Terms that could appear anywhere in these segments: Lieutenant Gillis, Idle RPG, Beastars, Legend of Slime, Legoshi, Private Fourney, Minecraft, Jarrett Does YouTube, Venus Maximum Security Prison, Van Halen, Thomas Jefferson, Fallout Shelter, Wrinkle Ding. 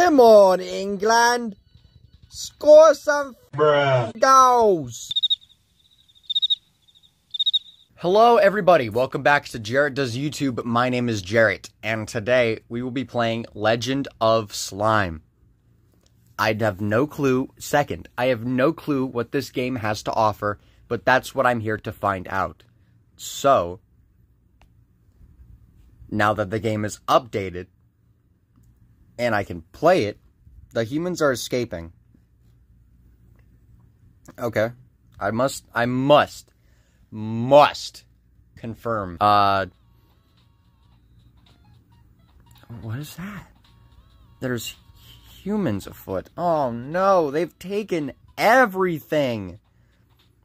Come on, England. Score some goals. Hello everybody, welcome back to Jarrett Does YouTube. My name is Jarrett, and today we will be playing Legend of Slime. I have no clue what this game has to offer, but that's what I'm here to find out. So, now that the game is updated, and I can play it, the humans are escaping. Okay, I must confirm. What is that? There's humans afoot. Oh no, they've taken everything.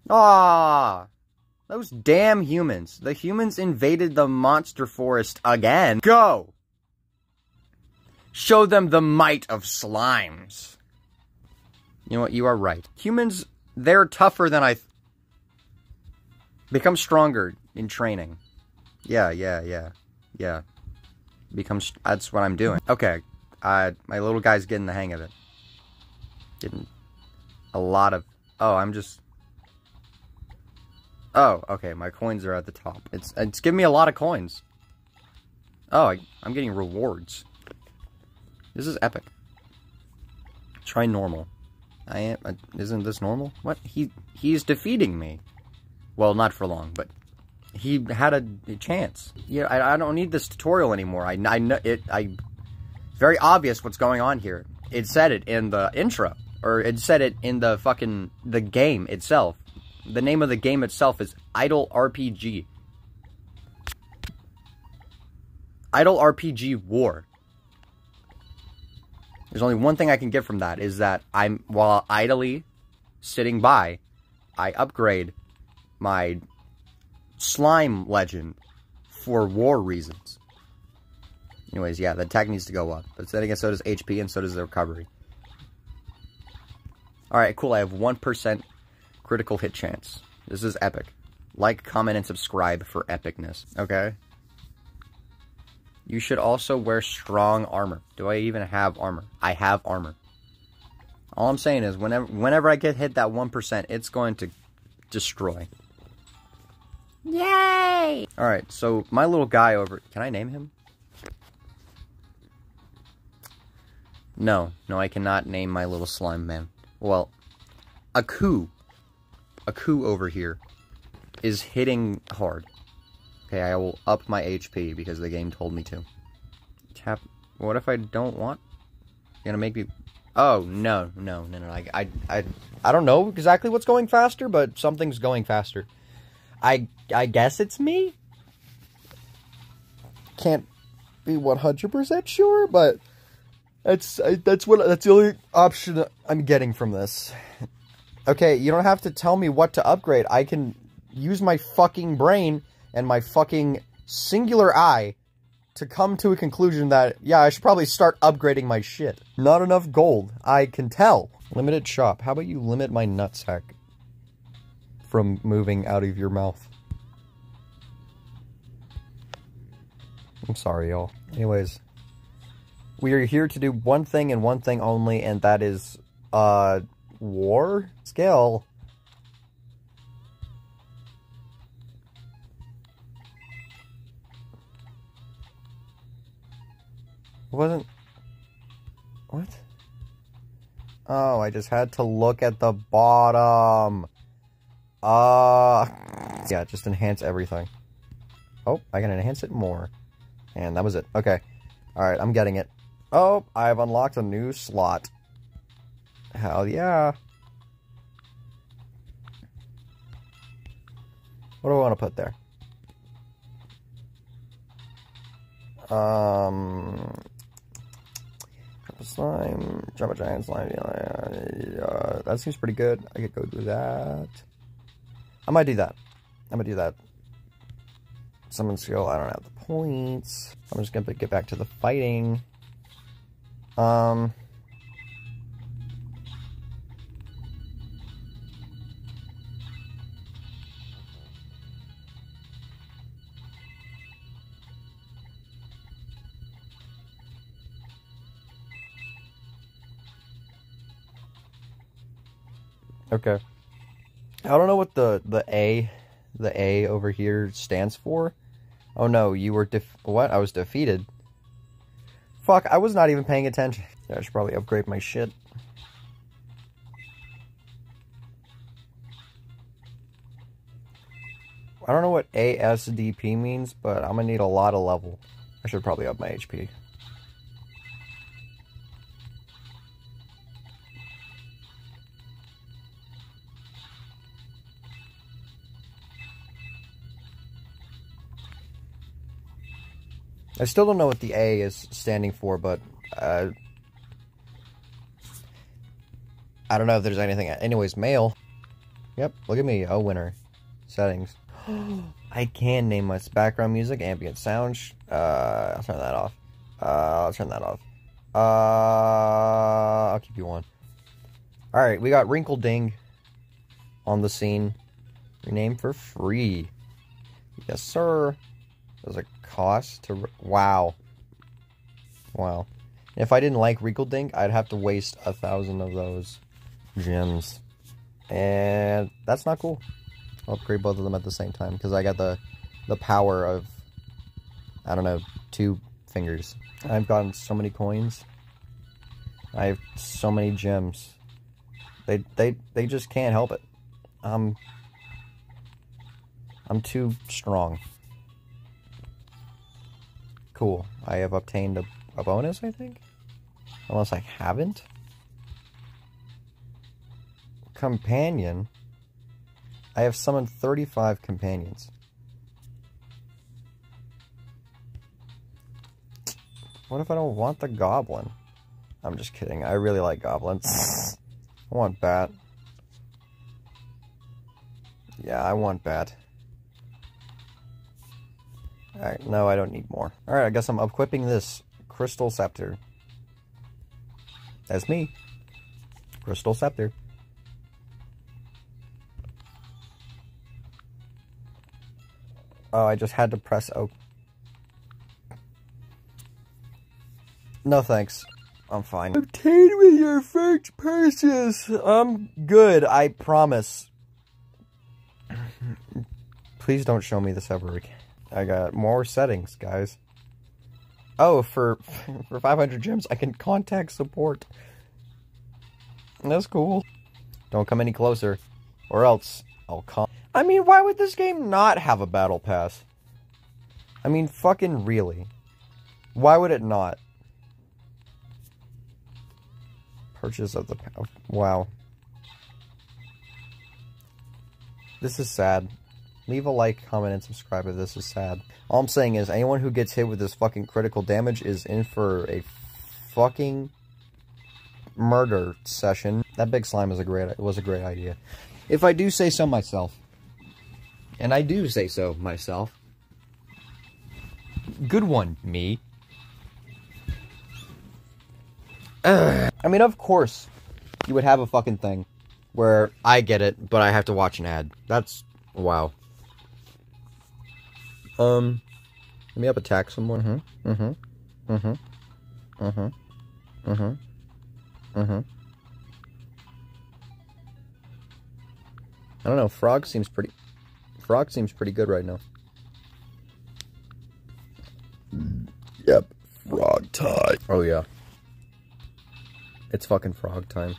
Ah, those damn humans. The humans invaded the monster forest again. Go! Show them the might of slimes. You know what, you are right. Humans, they're tougher than Become stronger in training. Yeah. That's what I'm doing. Okay, my little guy's getting the hang of it. Oh, okay, my coins are at the top. It's giving me a lot of coins. Oh, I'm getting rewards. This is epic. Try normal. Isn't this normal? What? He's defeating me. Well, not for long, but he had a chance. Yeah, I don't need this tutorial anymore. I know it. Very obvious what's going on here. It said it in the intro, or it said it in the fucking the game itself. The name of the game itself is Idle RPG. Idle RPG War. There's only one thing I can get from that, is that while idly sitting by, I upgrade my slime legend for war reasons. Anyways, yeah, the attack needs to go up. But then again, so does HP and so does the recovery. Alright, cool. I have 1% critical hit chance. This is epic. Like, comment, and subscribe for epicness. Okay. You should also wear strong armor. Do I even have armor? I have armor. All I'm saying is whenever I get hit that 1%, it's going to destroy. Yay! Alright, so my little guy over... Can I name him? No, I cannot name my little slime man. Well, Aku over here is hitting hard. Okay, I will up my HP because the game told me to. Tap... What if I don't want? You're gonna make me... Oh, no. I don't know exactly what's going faster, but something's going faster. I guess it's me? Can't be 100% sure, but that's the only option I'm getting from this. Okay, you don't have to tell me what to upgrade. I can use my fucking brain and my fucking singular eye to come to a conclusion that, yeah, I should probably start upgrading my shit. Not enough gold, I can tell. Limited shop. How about you limit my nutsack from moving out of your mouth? I'm sorry, y'all. Anyways, we are here to do one thing and one thing only, and that is, war? Skill. What? Oh, I just had to look at the bottom. Yeah, just enhance everything. Oh, I can enhance it more. And that was it. Okay. Alright, I'm getting it. Oh, I've unlocked a new slot. Hell yeah. What do I want to put there? Slime, drop a giant slime. That seems pretty good. I could go do that. I might do that. Summon skill. I don't have the points. I'm just gonna get back to the fighting. Okay. I don't know what the A over here stands for. Oh no, you were what? I was defeated. Fuck, I was not even paying attention. Yeah, I should probably upgrade my shit. I don't know what ASDP means, but I'm gonna need a lot of level. I should probably up my HP. I still don't know what the A is standing for, but I don't know if there's anything. Anyways, mail. Yep, look at me. Oh, winner. Settings. I can name my background music, ambient sound. I'll turn that off. I'll turn that off. I'll keep you on. Alright, we got Wrinkle Ding on the scene. Rename for free. Yes, sir. There's a cost to... Wow. Wow. And if I didn't like Wrinkle Dink, I'd have to waste 1,000 of those gems. And that's not cool. I'll upgrade both of them at the same time, because I got the power of, I don't know, 2 fingers. I've gotten so many coins. I have so many gems. They just can't help it. I'm too strong. Cool. I have obtained a bonus, I think? Unless I haven't? Companion? I have summoned 35 companions. What if I don't want the goblin? I'm just kidding. I really like goblins. I want bat. Yeah, I want bat. Alright, no, I don't need more. Alright, I guess I'm equipping this Crystal Scepter. That's me. Crystal Scepter. Oh, I just had to press O. No thanks. I'm fine. Obtained with your first purchase. I'm good, I promise. Please don't show me this ever again. I got more settings, guys. Oh, for 500 gems, I can contact support. That's cool. Don't come any closer, or else I'll come. I mean, why would this game not have a battle pass? I mean, fucking really. Why would it not? Purchase of the... Wow. This is sad. Leave a like, comment, and subscribe if this is sad. All I'm saying is, anyone who gets hit with this fucking critical damage is in for a fucking murder session. That big slime is was a great idea. If I do say so myself, and I do say so myself, good one, me. Ugh. I mean, of course, you would have a fucking thing where I get it, but I have to watch an ad. That's... wow. Let me up attack someone. I don't know, frog seems pretty good right now. Yep, frog time. Oh yeah. It's fucking frog time.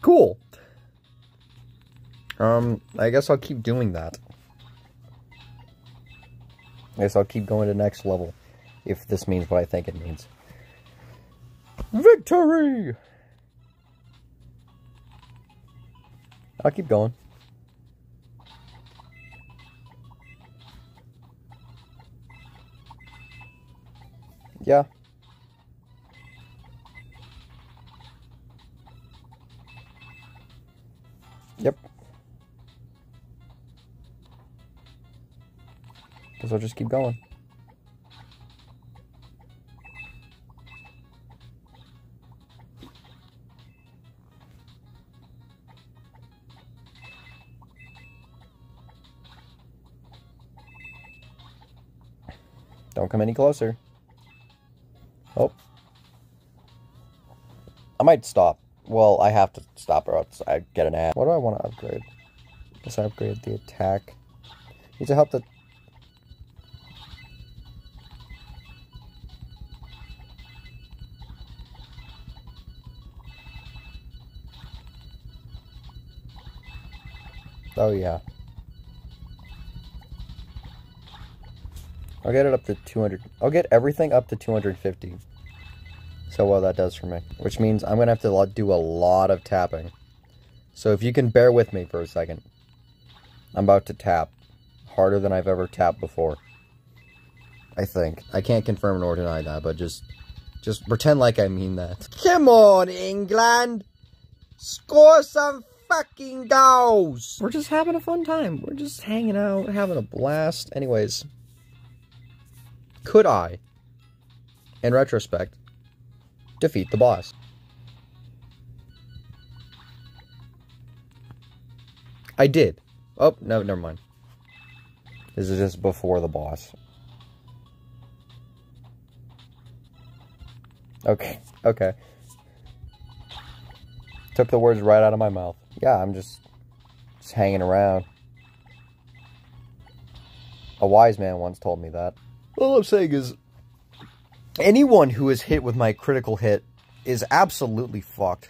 Cool. I guess I'll keep doing that. I guess I'll keep going to next level, if this means what I think it means. Victory! I'll keep going. Yeah. Yep. Guess I'll just keep going. Don't come any closer. Oh. I might stop. Well, I have to stop or else I get an ad. What do I want to upgrade? Let's upgrade the attack. Need to help the... Oh, yeah. I'll get it up to 200. I'll get everything up to 250. So, well, that does for me. Which means I'm going to have to do a lot of tapping. So, if you can bear with me for a second. I'm about to tap. Harder than I've ever tapped before. I think. I can't confirm nor deny that, but just pretend like I mean that. Come on, England! Score some fucking goals! We're just having a fun time. We're just hanging out, having a blast. Anyways. Could I, in retrospect, defeat the boss? I did. Oh, no, never mind. This is just before the boss. Okay, okay. Took the words right out of my mouth. Yeah, I'm just hanging around. A wise man once told me that. All I'm saying is, anyone who is hit with my critical hit is absolutely fucked.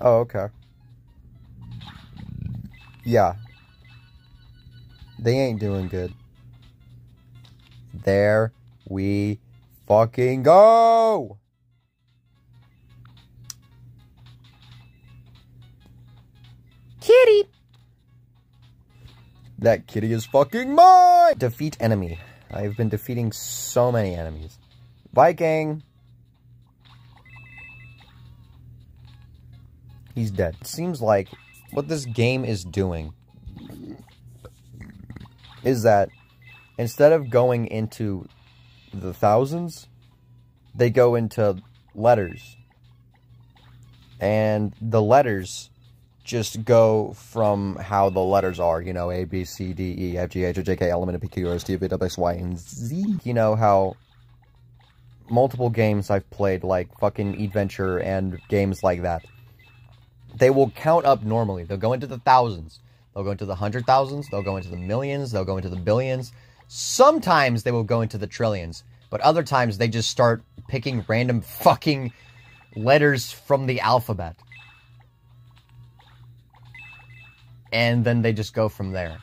Oh, okay. Yeah. They ain't doing good. There we fucking go! Kitty! That kitty is fucking mine! Defeat enemy. I've been defeating so many enemies. Viking! He's dead. It seems like what this game is doing is that instead of going into the thousands, they go into letters. And the letters... just go from how the letters are, you know, A, B, C, D, E, F, G, H, I, J, K, L, M, N, P, Q, R, S, T, U, V, W, X, Y, and Z. You know how multiple games I've played, like fucking Adventure and games like that, they will count up normally. They'll go into the thousands. They'll go into the hundred thousands. They'll go into the millions. They'll go into the billions. Sometimes they will go into the trillions. But other times they just start picking random fucking letters from the alphabet. And then they just go from there.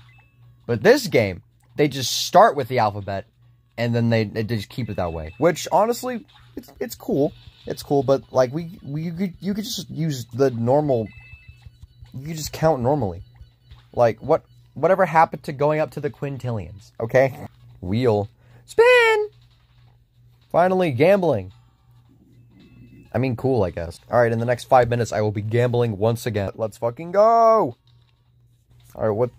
But this game, they just start with the alphabet, and then they just keep it that way. Which, honestly, it's cool. It's cool, but, like, you could just use the normal... You just count normally. Like, whatever happened to going up to the quintillions, okay? Wheel. Spin! Finally, gambling. I mean, cool, I guess. Alright, in the next 5 minutes, I will be gambling once again. Let's fucking go! Alright, what,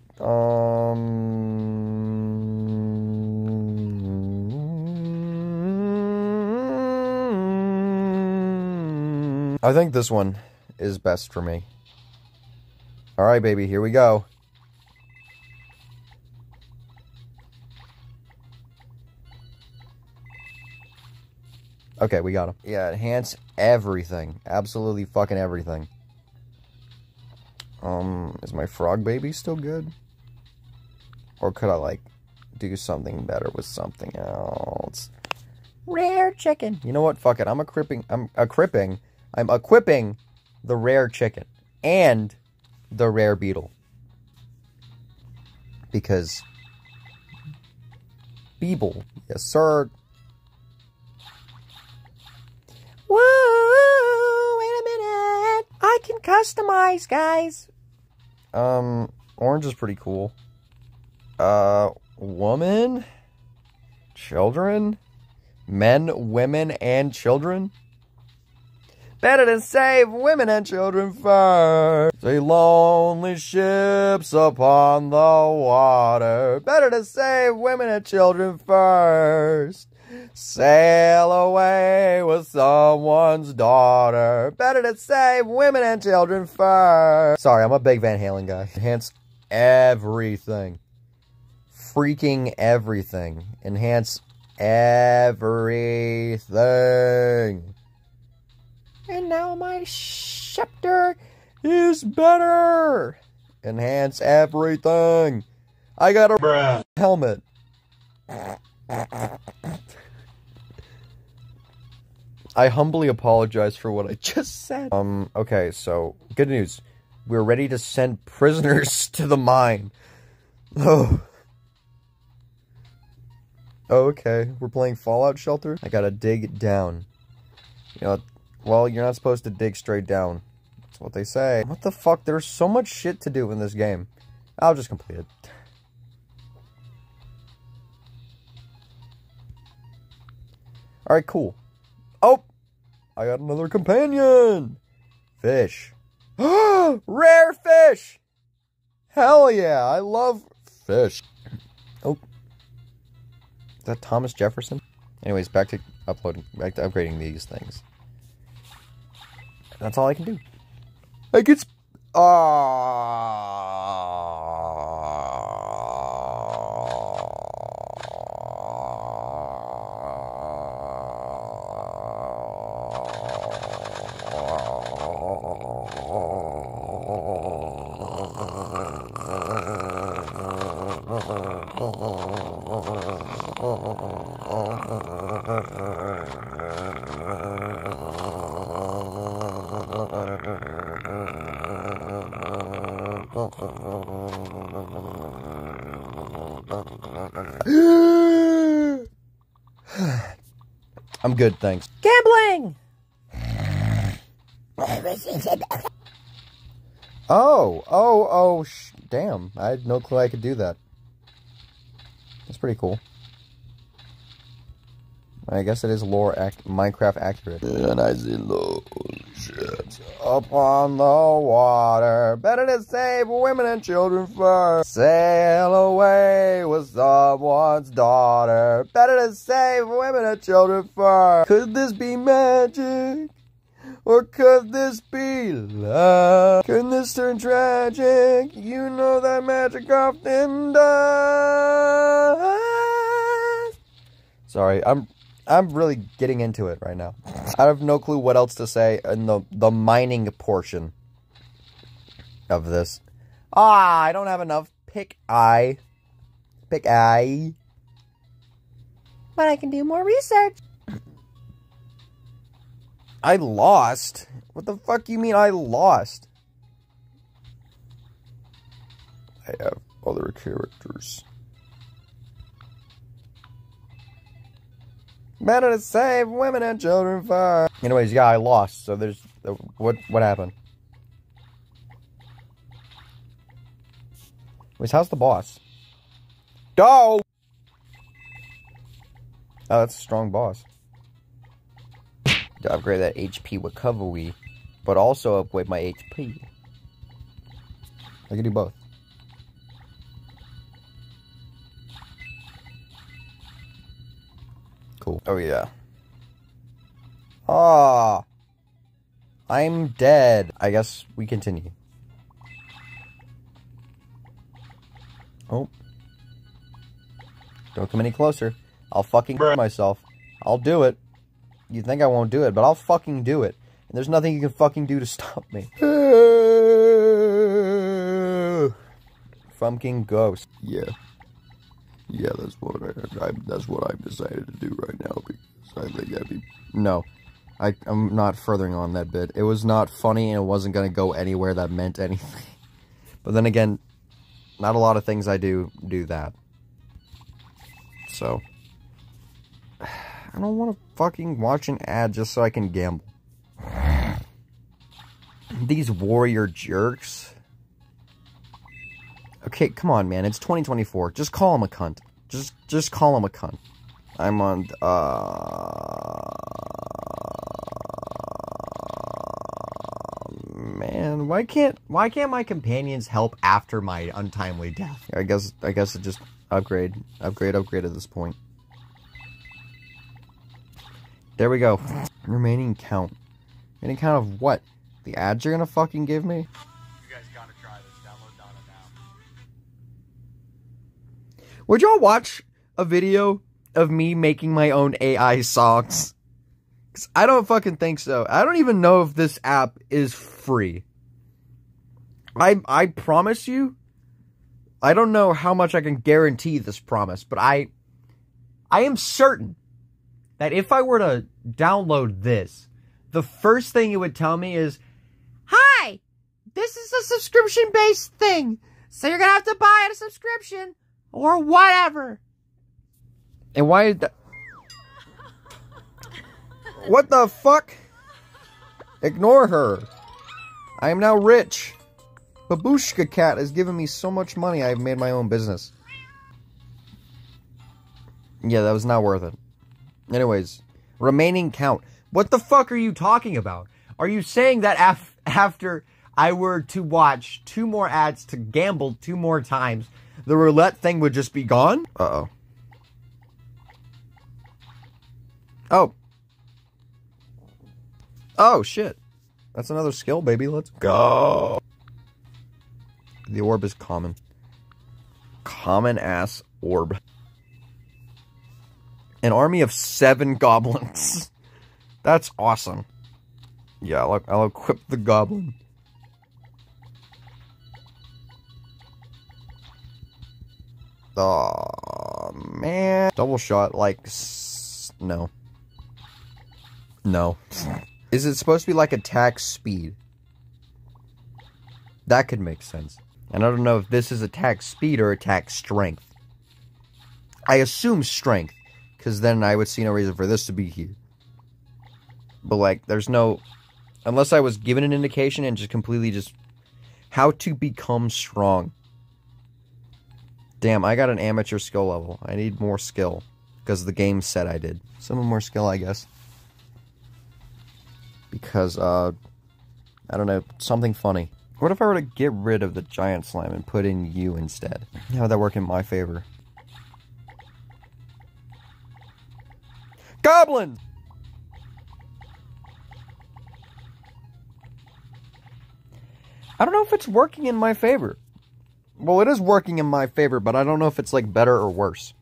I think this one is best for me. Alright, baby, here we go. Okay, we got him. Yeah, enhance everything. Absolutely fucking everything. Is my frog baby still good? Or could I, like, do something better with something else? Rare chicken. You know what? Fuck it. I'm equipping the rare chicken and the rare beetle. Because Beeble. Yes, sir. Whoa, wait a minute. I can customize, guys. Orange is pretty cool. Woman? Children? Men, women, and children? Better to save women and children first. Say lonely ships upon the water. Better to save women and children first. Sail away with someone's daughter. Better to save women and children first. Sorry, I'm a big Van Halen guy. Enhance everything. freaking everything. Enhance everything. And now my scepter is better. Enhance everything. I got a bruh helmet. I humbly apologize for what I just said. Okay, so, good news. We're ready to send prisoners to the mine. Oh. Oh, okay. We're playing Fallout Shelter? I gotta dig down. You know, well, you're not supposed to dig straight down. That's what they say. What the fuck? There's so much shit to do in this game. I'll just complete it. Alright, cool. Oh! I got another companion! Fish. Rare fish! Hell yeah, I love fish. Oh. Is that Thomas Jefferson? Anyways, back to uploading, back to upgrading these things. That's all I can do. I can I'm good, thanks. Gambling! Damn. I had no clue I could do that. That's pretty cool. I guess it is lore Minecraft accurate. And I see low shit upon the water. Better to save women and children first. Sail away with someone's daughter. Better to save women and children first. Could this be magic? Or could this be love? Could this turn tragic? You know that magic often does. Sorry, I'm really getting into it right now. I have no clue what else to say in the mining portion of this. Ah, I don't have enough pick eye. But I can do more research. I lost? What the fuck you mean I lost? I have other characters. Better to save women and children first. Anyways, yeah, I lost. So there's what happened? Wait, how's the boss? Doh! Oh, that's a strong boss. To upgrade that HP recovery, but also upgrade my HP. I can do both. Cool. Oh yeah. Ah, I'm dead. I guess we continue. Oh, don't come any closer. I'll fucking myself. I'll do it. You think I won't do it, but I'll fucking do it. And there's nothing you can fucking do to stop me. Fucking ghost. Yeah. Yeah, that's what I've decided to do right now, because I think that'd be... No. I'm not furthering on that bit. It was not funny, and it wasn't gonna go anywhere that meant anything. But then again, not a lot of things I do that. So... I don't want to fucking watch an ad just so I can gamble. These warrior jerks. Okay, come on, man. It's 2024. Just call him a cunt. Just call him a cunt. I'm on... Man, why can't my companions help after my untimely death? I guess it just upgrade at this point. There we go. Remaining count. Remaining count of what? The ads you're gonna fucking give me? You guys gotta try this. Download Donna now. Would y'all watch a video of me making my own AI socks? Because I don't fucking think so. I don't even know if this app is free. I promise you, I don't know how much I can guarantee this promise, but I am certain that if I were to download this, the first thing it would tell me is, hi, this is a subscription-based thing, so you're gonna have to buy a subscription, or whatever. And why is that? What the fuck? Ignore her. I am now rich. Babushka Cat has given me so much money, I've made my own business. Yeah, that was not worth it. Anyways, remaining count. What the fuck are you talking about? Are you saying that after I were to watch 2 more ads to gamble 2 more times, the roulette thing would just be gone? Uh-oh. Oh. Oh, shit. That's another skill, baby. Let's go. The orb is common. Common ass orb. An army of 7 goblins. That's awesome. Yeah, I'll equip the goblin. Aw, man. Double shot, like... no. No. Is it supposed to be like attack speed? That could make sense. And I don't know if this is attack speed or attack strength. I assume strength. Because then I would see no reason for this to be here. But, like, there's no... unless I was given an indication and just completely just... how to become strong. Damn, I got an amateur skill level. I need more skill. Because the game said I did. Some more skill, I guess. Because, I don't know. Something funny. What if I were to get rid of the giant slime and put in you instead? How would that work in my favor? Goblins! I don't know if it's working in my favor. Well, it is working in my favor, but I don't know if it's, like, better or worse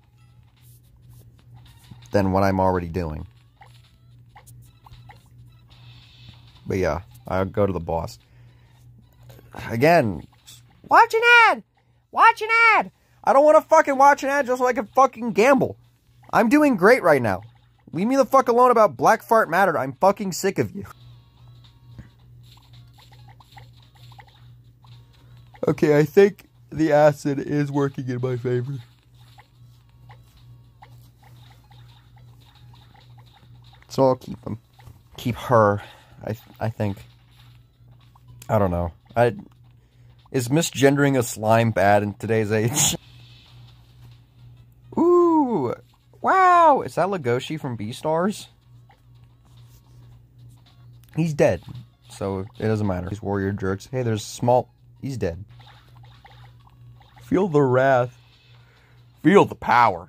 than what I'm already doing. But, yeah, I'll go to the boss. Again, watch an ad! Watch an ad! I don't want to fucking watch an ad just so I can fucking gamble. I'm doing great right now. Leave me the fuck alone about Black Fart Matter. I'm fucking sick of you. Okay, I think the acid is working in my favor. So I'll keep him. Keep her, I think. I don't know. Is misgendering a slime bad in today's age? Ooh! Wow! Is that Legoshi from Beastars? He's dead, so it doesn't matter. These warrior jerks. Hey, there's small... he's dead. Feel the wrath. Feel the power.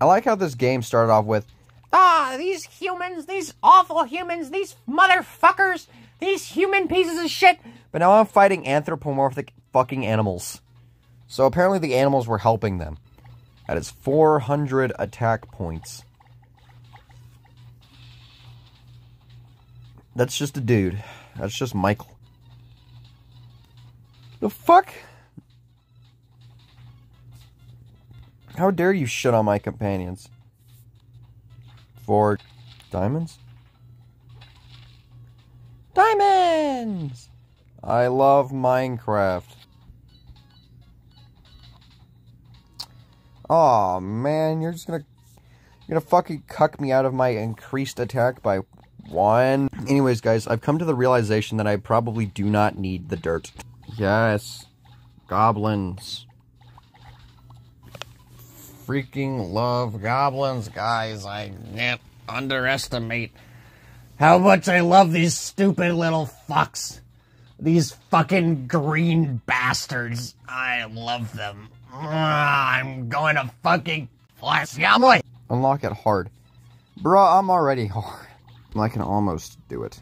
I like how this game started off with, ah, these humans, these awful humans, these motherfuckers, these human pieces of shit. But now I'm fighting anthropomorphic fucking animals. So apparently the animals were helping them. That is 400 attack points. That's just a dude. That's just Michael. The fuck? How dare you shit on my companions? 4 diamonds? Diamonds! I love Minecraft. Aw, man, you're just gonna... you're gonna fucking cuck me out of my increased attack by... 1. Anyways, guys, I've come to the realization that I probably do not need the dirt. Yes. Goblins. Freaking love goblins, guys. I can't underestimate how much I love these stupid little fucks. These fucking green bastards. I love them. I'm going to fucking flash yamly. Unlock it hard. Bruh, I'm already hard. I can almost do it.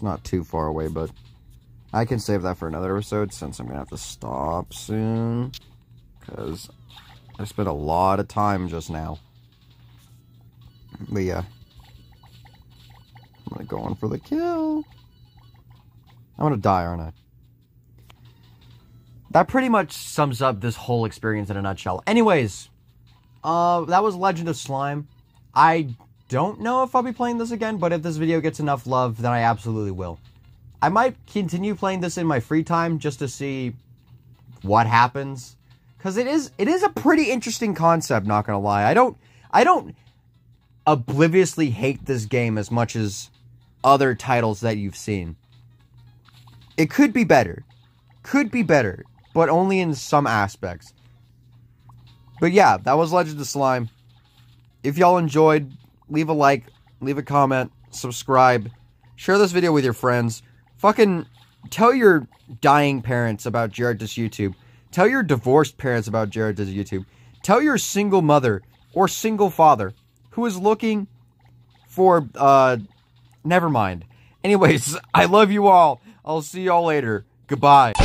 It's not too far away, but I can save that for another episode since I'm going to have to stop soon. Because I spent a lot of time just now. But yeah. I'm going to go on for the kill. I'm going to die, aren't I? That pretty much sums up this whole experience in a nutshell. Anyways, that was Legend of Slime. I don't know if I'll be playing this again, but if this video gets enough love, then I absolutely will. I might continue playing this in my free time just to see what happens. Because it is a pretty interesting concept, not gonna lie. I don't obliviously hate this game as much as other titles that you've seen. It could be better. Could be better, but only in some aspects. But yeah, that was Legend of Slime. If y'all enjoyed, leave a like, leave a comment, subscribe, share this video with your friends. Fucking tell your dying parents about Jarrett Does YouTube. Tell your divorced parents about Jarrett Does YouTube. Tell your single mother or single father who is looking for, never mind. Anyways, I love you all. I'll see y'all later. Goodbye.